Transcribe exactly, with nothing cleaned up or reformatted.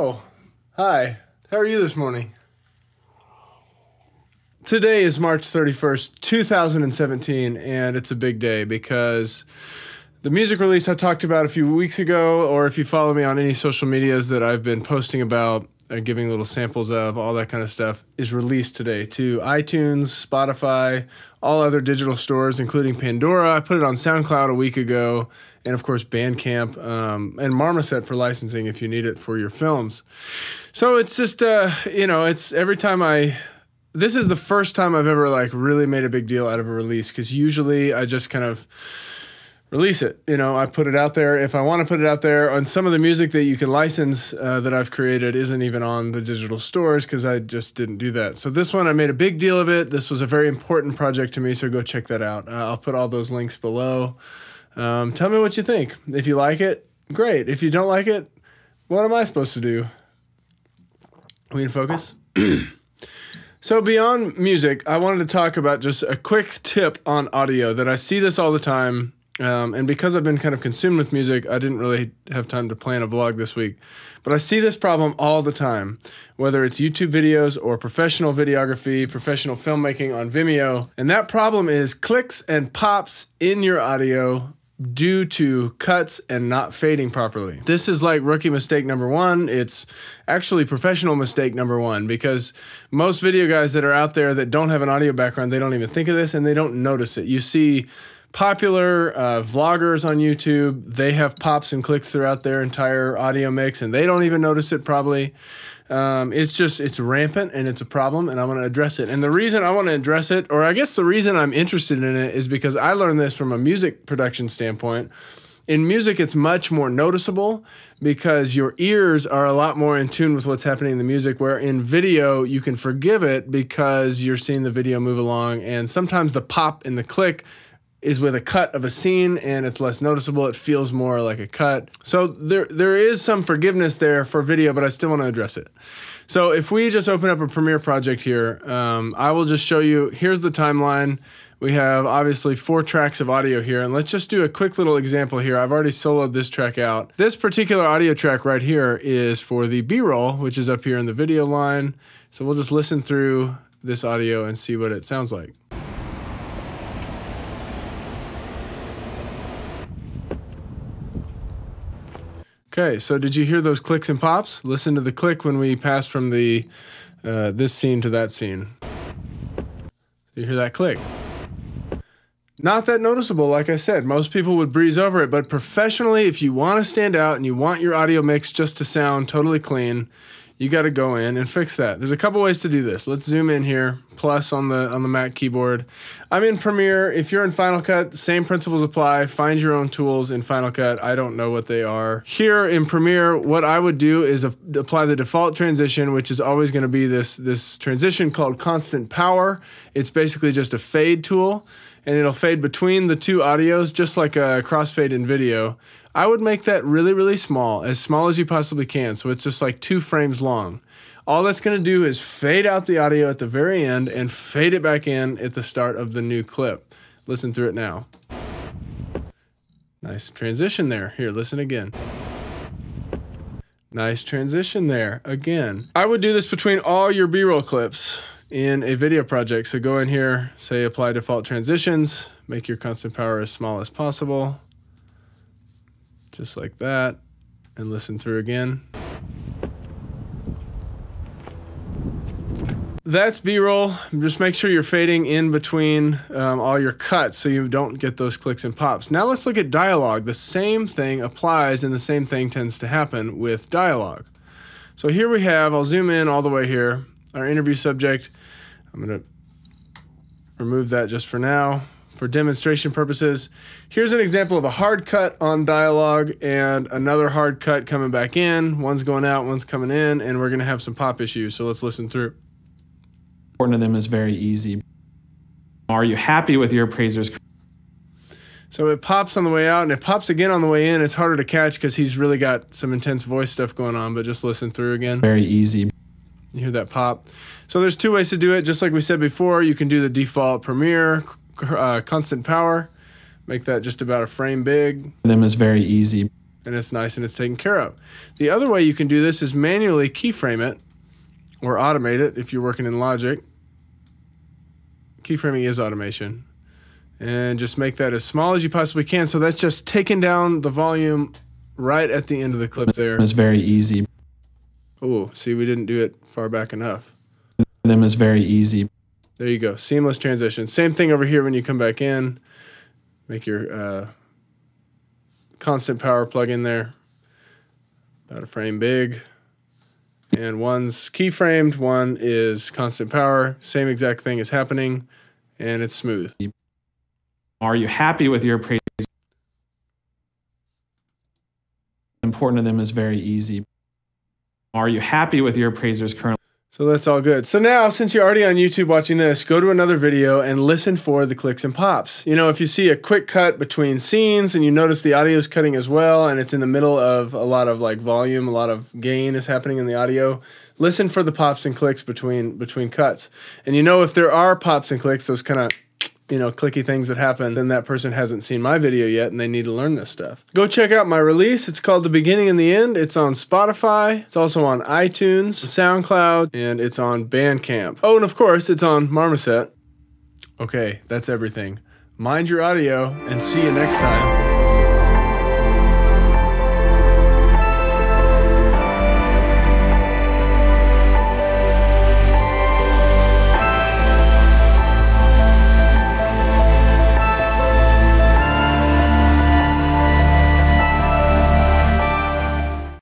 Hello. Hi. How are you this morning? Today is March thirty-first, two thousand seventeen, and it's a big day because the music release I talked about a few weeks ago, or if you follow me on any social medias that I've been posting about and giving little samples of, all that kind of stuff, is released today to iTunes, Spotify, all other digital stores, including Pandora. I put it on SoundCloud a week ago, and of course Bandcamp, um, and Marmoset for licensing if you need it for your films. So it's just, uh, you know, it's every time I... This is the first time I've ever like really made a big deal out of a release, because usually I just kind of release it. You know, I put it out there if I want to put it out there. And some of the music that you can license uh, that I've created isn't even on the digital stores because I just didn't do that. So this one, I made a big deal of it. This was a very important project to me, so go check that out. Uh, I'll put all those links below. Um, tell me what you think. If you like it, great. If you don't like it, what am I supposed to do? We in focus? So beyond music, I wanted to talk about just a quick tip on audio that I see this all the time. Um, and because I've been kind of consumed with music, I didn't really have time to plan a vlog this week. But I see this problem all the time, whether it's YouTube videos or professional videography, professional filmmaking on Vimeo. And that problem is clicks and pops in your audio due to cuts and not fading properly. This is like rookie mistake number one. It's actually professional mistake number one, because most video guys that are out there that don't have an audio background, they don't even think of this and they don't notice it. You see popular uh, vloggers on YouTube, they have pops and clicks throughout their entire audio mix and they don't even notice it probably. Um, it's just, it's rampant and it's a problem, and I want to address it. And the reason I want to address it, or I guess the reason I'm interested in it, is because I learned this from a music production standpoint. In music, it's much more noticeable because your ears are a lot more in tune with what's happening in the music, where in video, you can forgive it because you're seeing the video move along, and sometimes the pop and the click is with a cut of a scene and it's less noticeable. It feels more like a cut. So there, there is some forgiveness there for video, but I still want to address it. So if we just open up a Premiere project here, um, I will just show you, here's the timeline. We have obviously four tracks of audio here, and let's just do a quick little example here. I've already soloed this track out. This particular audio track right here is for the B-roll, which is up here in the video line. So we'll just listen through this audio and see what it sounds like. Okay, so did you hear those clicks and pops? Listen to the click when we pass from the uh, this scene to that scene. You hear that click. Not that noticeable, like I said. Most people would breeze over it, but professionally, if you want to stand out and you want your audio mix just to sound totally clean, you got to go in and fix that. There's a couple ways to do this. Let's zoom in here, plus on the on the Mac keyboard. I'm in Premiere. If you're in Final Cut, same principles apply. Find your own tools in Final Cut. I don't know what they are. Here in Premiere, what I would do is apply the default transition, which is always going to be this, this transition called Constant Power. It's basically just a fade tool, and it'll fade between the two audios, just like a crossfade in video. I would make that really, really small, as small as you possibly can, so it's just like two frames long. All that's going to do is fade out the audio at the very end and fade it back in at the start of the new clip. Listen through it now. Nice transition there. Here, listen again. Nice transition there again. I would do this between all your B-roll clips in a video project. So go in here, say apply default transitions, make your constant power as small as possible, just like that, and listen through again. That's B-roll. Just make sure you're fading in between um, all your cuts so you don't get those clicks and pops. Now let's look at dialogue. The same thing applies, and the same thing tends to happen with dialogue. So here we have, I'll zoom in all the way here, our interview subject. I'm going to remove that just for now, for demonstration purposes. Here's an example of a hard cut on dialogue and another hard cut coming back in. One's going out, one's coming in, and we're going to have some pop issues. So let's listen through. Important to them is very easy. Are you happy with your appraiser's? So it pops on the way out and it pops again on the way in. It's harder to catch because he's really got some intense voice stuff going on, but just listen through again. Very easy. You hear that pop. So there's two ways to do it. Just like we said before, you can do the default Premiere, Uh, constant power, make that just about a frame big. Them is very easy. and it's nice and it's taken care of. The other way you can do this is manually keyframe it or automate it if you're working in Logic. Keyframing is automation. And just make that as small as you possibly can. So that's just taking down the volume right at the end of the clip there. It's very easy. Oh, see, we didn't do it far back enough. Them is very easy. There you go. Seamless transition. Same thing over here when you come back in. Make your uh, constant power plug in there. About a frame big. And one's keyframed, one is constant power. Same exact thing is happening, and it's smooth. Are you happy with your praise? Important to them is very easy. Are you happy with your appraisers currently? So that's all good. So now, since you're already on YouTube watching this, go to another video and listen for the clicks and pops. You know, if you see a quick cut between scenes and you notice the audio is cutting as well, and it's in the middle of a lot of like volume, a lot of gain is happening in the audio, listen for the pops and clicks between between cuts. And you know, if there are pops and clicks, those kind of, you know, clicky things that happen, then that person hasn't seen my video yet and they need to learn this stuff. Go check out my release. It's called The Beginning and the End. It's on Spotify. It's also on iTunes, SoundCloud, and it's on Bandcamp. Oh, and of course, it's on Marmoset. Okay, that's everything. Mind your audio and see you next time.